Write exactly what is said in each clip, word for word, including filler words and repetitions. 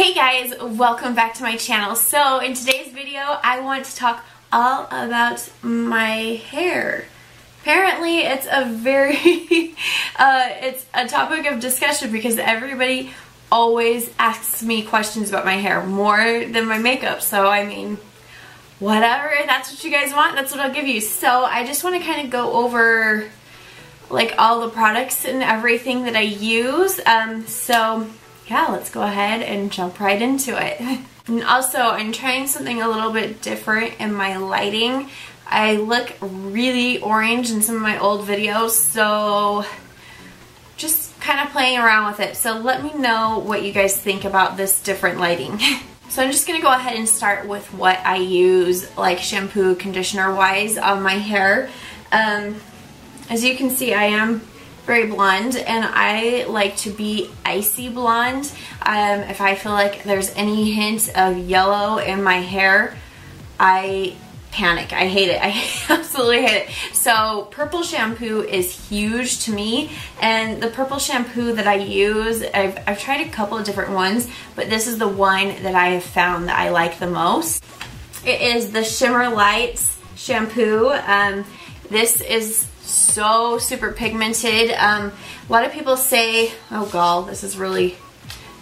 Hey guys, welcome back to my channel. So in today's video, I want to talk all about my hair. Apparently it's a very, uh, it's a topic of discussion because everybody always asks me questions about my hair more than my makeup. So I mean, whatever, if that's what you guys want, that's what I'll give you. So I just want to kind of go over like all the products and everything that I use. Um, so... Yeah, let's go ahead and jump right into it. And also, I'm trying something a little bit different in my lighting. I look really orange in some of my old videos, so just kind of playing around with it. So let me know what you guys think about this different lighting. So I'm just gonna go ahead and start with what I use, like shampoo, conditioner wise, on my hair. Um, as you can see, I am very blonde, and I like to be icy blonde. Um, if I feel like there's any hint of yellow in my hair, I panic. I hate it. I absolutely hate it. So purple shampoo is huge to me, and the purple shampoo that I use, I've, I've tried a couple of different ones, but this is the one that I have found that I like the most. It is the Shimmer Lights shampoo. Um, this is so super pigmented. Um, a lot of people say, oh gall, this is really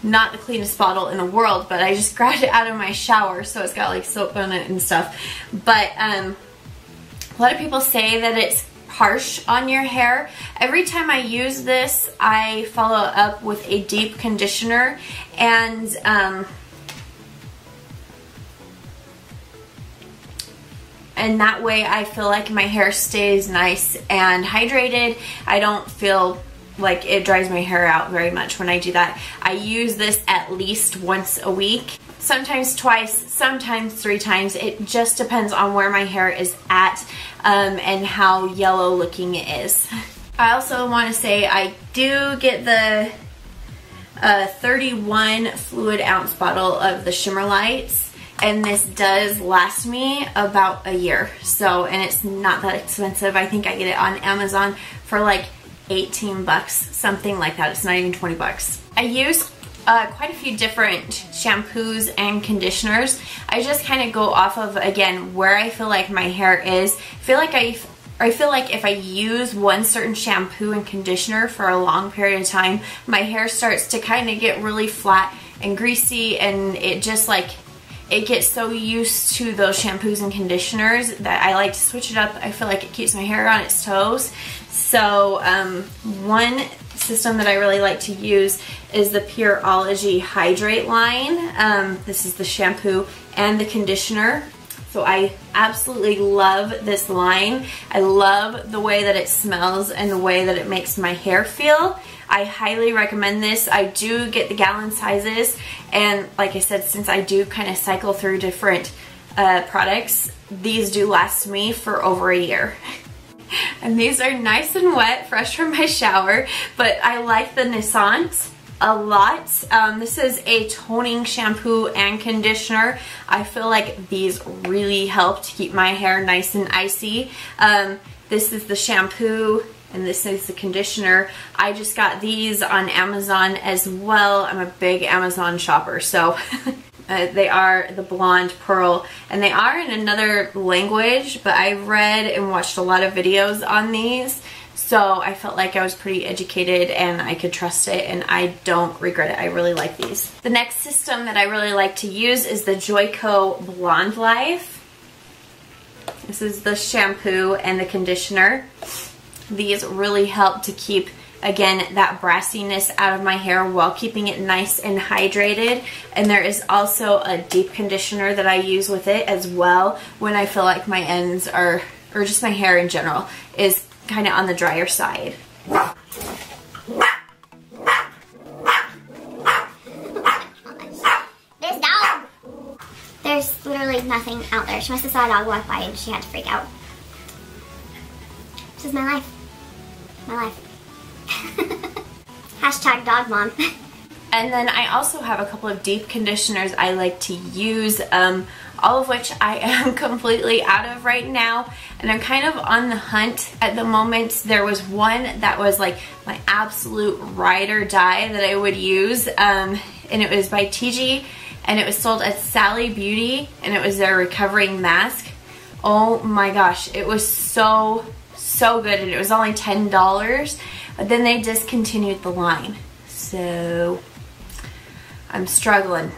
not the cleanest bottle in the world, but I just grabbed it out of my shower, so it's got like soap on it and stuff. But um, a lot of people say that it's harsh on your hair. Every time I use this, I follow up with a deep conditioner, and um, and that way I feel like my hair stays nice and hydrated. I don't feel like it dries my hair out very much when I do that. I use this at least once a week, sometimes twice, sometimes three times. It just depends on where my hair is at um, and how yellow looking it is. I also want to say I do get the uh, thirty-one fluid ounce bottle of the Shimmer Lights. And this does last me about a year. So, and it's not that expensive. I think I get it on Amazon for like eighteen bucks, something like that. It's not even twenty bucks. I use uh, quite a few different shampoos and conditioners. I just kind of go off of, again, where I feel like my hair is. I feel like I, I feel like if I use one certain shampoo and conditioner for a long period of time, my hair starts to kind of get really flat and greasy, and it just like, it gets so used to those shampoos and conditioners that I like to switch it up. I feel like it keeps my hair on its toes. So um, one system that I really like to use is the Pureology Hydrate line. Um, this is the shampoo and the conditioner. So I absolutely love this line. I love the way that it smells and the way that it makes my hair feel. I highly recommend this. I do get the gallon sizes, and like I said, since I do kind of cycle through different uh, products, these do last me for over a year. And these are nice and wet, fresh from my shower, but I like the Nissans a lot. Um, this is a toning shampoo and conditioner. I feel like these really help to keep my hair nice and icy. Um, this is the shampoo, and this is the conditioner. I just got these on Amazon as well. I'm a big Amazon shopper, so uh, they are the Blonde Pearl, and they are in another language, but I read and watched a lot of videos on these, so I felt like I was pretty educated and I could trust it, and I don't regret it. I really like these. The next system that I really like to use is the Joico Blonde Life. This is the shampoo and the conditioner. These really help to keep, again, that brassiness out of my hair while keeping it nice and hydrated. And there is also a deep conditioner that I use with it as well when I feel like my ends are, or just my hair in general, is kind of on the drier side. There's dog! There's literally nothing out there. She must have saw a dog walk by and she had to freak out. This is my life. My life. Hashtag dog mom. And then I also have a couple of deep conditioners I like to use, um, all of which I am completely out of right now. And I'm kind of on the hunt at the moment. There was one that was like my absolute ride or die that I would use. Um, and it was by T G, and it was sold at Sally Beauty, and it was their recovering mask. Oh my gosh, it was so, so good, and it was only ten dollars, but then they discontinued the line. So I'm struggling.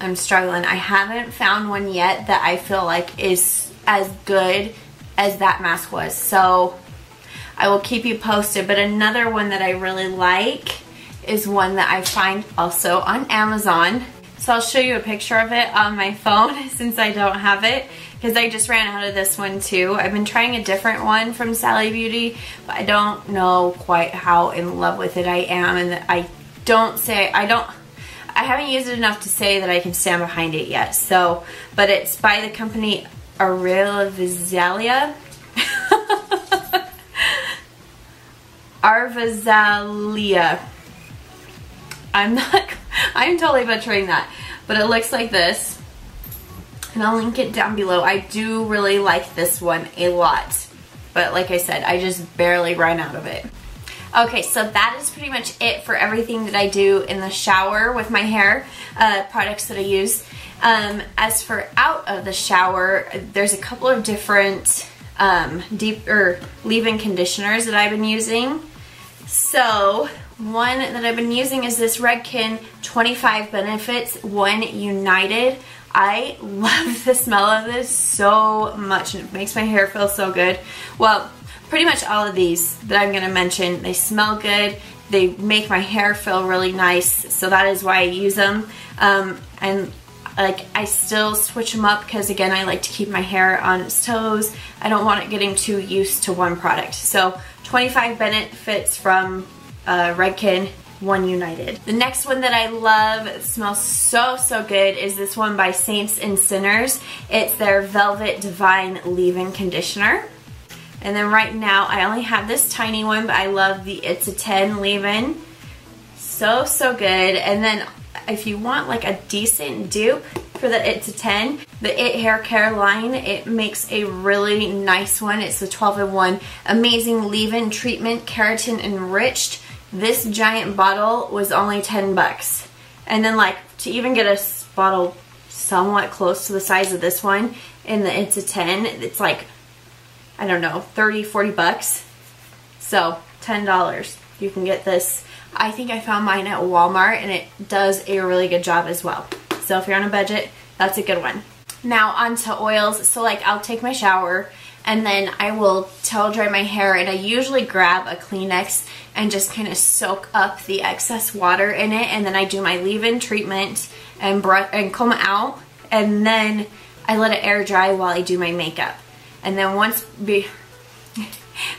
I'm struggling. I haven't found one yet that I feel like is as good as that mask was. So I will keep you posted. But another one that I really like is one that I find also on Amazon. So I'll show you a picture of it on my phone since I don't have it, because I just ran out of this one too. I've been trying a different one from Sally Beauty, but I don't know quite how in love with it I am, and I don't say, I don't, I haven't used it enough to say that I can stand behind it yet. So, but it's by the company Arvazalia. Arvazalia. I'm not, I'm totally butchering that, but it looks like this, and I'll link it down below. I do really like this one a lot, but like I said, I just barely ran out of it. Okay, so that is pretty much it for everything that I do in the shower with my hair, uh, products that I use. Um, as for out of the shower, there's a couple of different um, deep or leave-in conditioners that I've been using. So one that I've been using is this Redken twenty-five Benefits One United. I love the smell of this so much, and it makes my hair feel so good. Well, pretty much all of these that I'm going to mention, they smell good, they make my hair feel really nice, so that is why I use them. Um, and like, I still switch them up because, again, I like to keep my hair on its toes. I don't want it getting too used to one product. So twenty-five Benefits from uh, Redken, One United. The next one that I love, it smells so, so good, is this one by Saints and Sinners. It's their Velvet Divine Leave-In Conditioner. And then right now, I only have this tiny one, but I love the It's a Ten leave-in. So, so good. And then if you want like a decent dupe for the It's a Ten, the It Hair Care line, it makes a really nice one. It's the twelve in one Amazing Leave-In Treatment, Keratin Enriched. This giant bottle was only ten bucks. And then, like, to even get a bottle somewhat close to the size of this one in the It's a ten, it's like, I don't know, thirty, forty bucks. So, ten dollars. You can get this. I think I found mine at Walmart, and it does a really good job as well. So if you're on a budget, that's a good one. Now on to oils. So, like, I'll take my shower, and then I will towel dry my hair, and I usually grab a Kleenex and just kind of soak up the excess water in it, and then I do my leave-in treatment and brush and comb it out, and then I let it air dry while I do my makeup. And then once be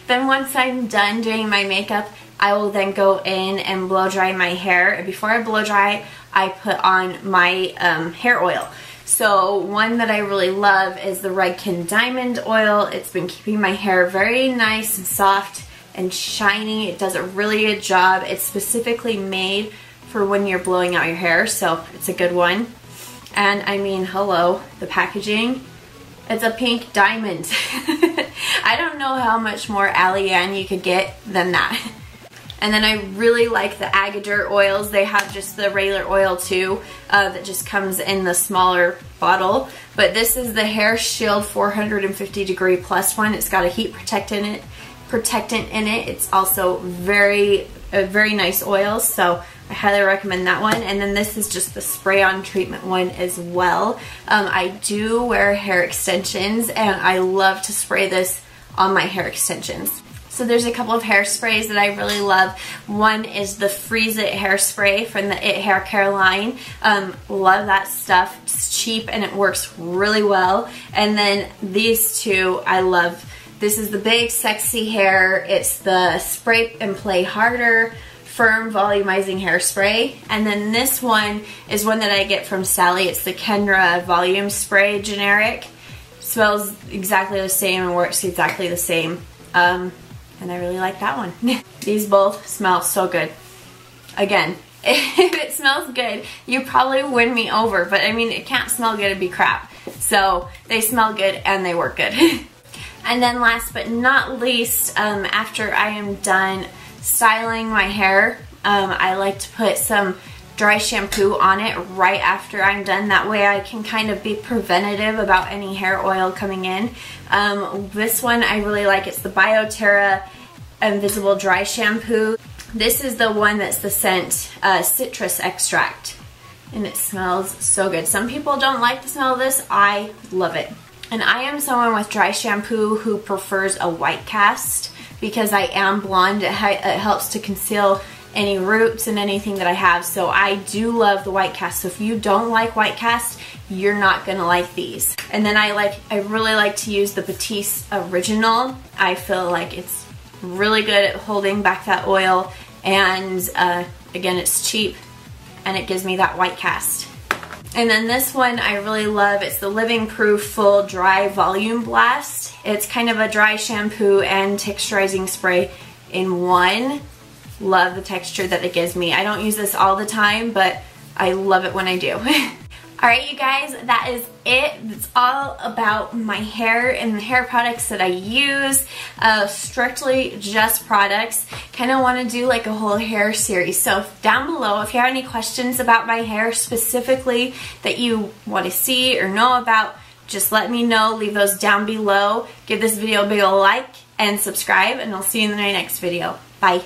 then once I'm done doing my makeup, I will then go in and blow dry my hair. And before I blow dry, I put on my um, hair oil. So one that I really love is the Redken Diamond Oil. It's been keeping my hair very nice and soft and shiny. It does a really good job. It's specifically made for when you're blowing out your hair, so it's a good one. And I mean, hello, the packaging. It's a pink diamond. I don't know how much more Allian you could get than that. And then I really like the Agadir oils. They have just the regular oil too, uh, that just comes in the smaller bottle. But this is the Hair Shield four hundred fifty Degree Plus one. It's got a heat protectant in it. Protectant in it. It's also very, a very nice oil. So I highly recommend that one. And then this is just the spray on treatment one as well. Um, I do wear hair extensions, and I love to spray this on my hair extensions. So there's a couple of hairsprays that I really love. One is the Freeze It hairspray from the It Hair Care line. Um, love that stuff. It's cheap and it works really well. And then these two I love. This is the Big Sexy Hair. It's the Spray and Play Harder Firm Volumizing Hairspray. And then this one is one that I get from Sally. It's the Kenra Volume Spray Generic. Smells exactly the same and works exactly the same. Um, And I really like that one. These both smell so good. Again, if it smells good, you probably win me over. But I mean, it can't smell good, it'd be crap. So they smell good and they work good. And then last but not least, um, after I am done styling my hair, um, I like to put some dry shampoo on it right after I'm done. That way I can kind of be preventative about any hair oil coming in. Um, this one I really like. It's the Biotera Invisible Dry Shampoo. This is the one that's the scent uh, citrus extract, and it smells so good. Some people don't like the smell of this. I love it. And I am someone with dry shampoo who prefers a white cast because I am blonde. It, it helps to conceal any roots and anything that I have. So I do love the white cast. So if you don't like white cast, you're not gonna like these. And then I like, I really like to use the Batiste Original. I feel like it's really good at holding back that oil, and uh, again, it's cheap and it gives me that white cast. And then this one I really love. It's the Living Proof Full Dry Volume Blast. It's kind of a dry shampoo and texturizing spray in one. Love the texture that it gives me. I don't use this all the time, but I love it when I do. Alright you guys, that is it. It's all about my hair and the hair products that I use. Uh, strictly just products. Kind of want to do like a whole hair series. So down below, if you have any questions about my hair specifically that you want to see or know about, just let me know. Leave those down below. Give this video a big ol' like and subscribe, and I'll see you in the very next video. Bye.